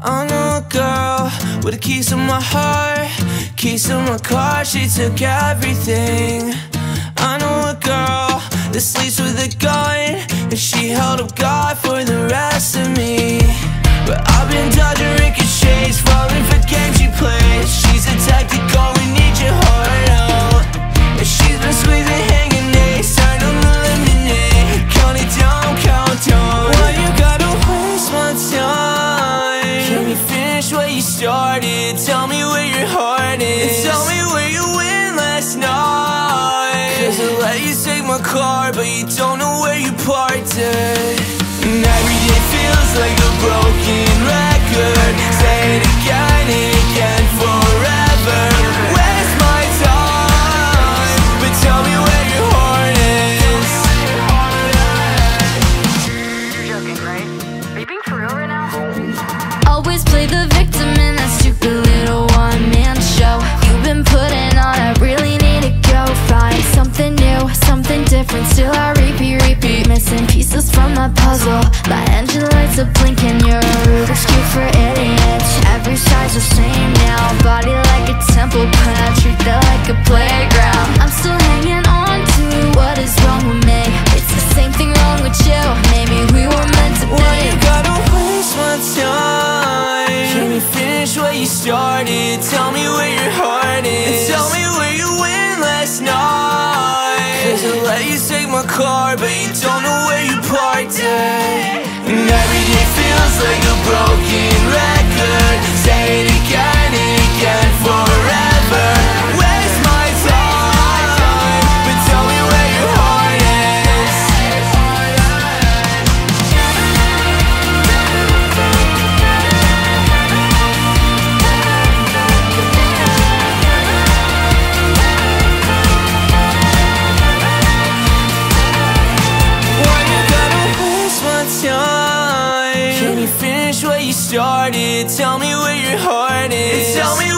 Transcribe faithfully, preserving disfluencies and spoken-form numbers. I know a girl with the keys to my heart, keys to my car, she took everything. I know a girl that sleeps with a gun, and she held up God for the rest of me. But I've been dodging ricochets, falling for games she plays. She's a tactical, we need your heart out, and she's been squeezing hanging eggs, turned on the lemonade. Count it down, count down. Why you gotta waste my time? Can we finish what you started? Tell me where your heart is, and tell me where you went last night. Cause I let you take my car, but you don't know where you parked it. And every day feels like a broken record. Say it again and again forever. Where's my time? But tell me where your heart is. You're joking, right? Are you being for real right now? Always play the victim in that stupid little one-man show you've been putting on. I really need to go find something new, something different. Still I repeat, repeat, missing pieces from my puzzle. My engine lights are blinking, you're a Rubik's Cube for idiots. Every side's the same now, body like a temple, but I treat that like a playground. I'm still hanging on to what is wrong with me. It's the same thing wrong with you, maybe we were meant to be. Why you gotta waste my time? Can we finish what you started? Tell me where your heart is, and tell me where you went last night. Cause I let you take my car, but you don't know where you parked it. And every day feels like a broken record. Say it again and again forever. Waste my time, but tell me where your heart is. Why you gotta waste my time? Can you finish what you started? Tell me where your heart is, and tell me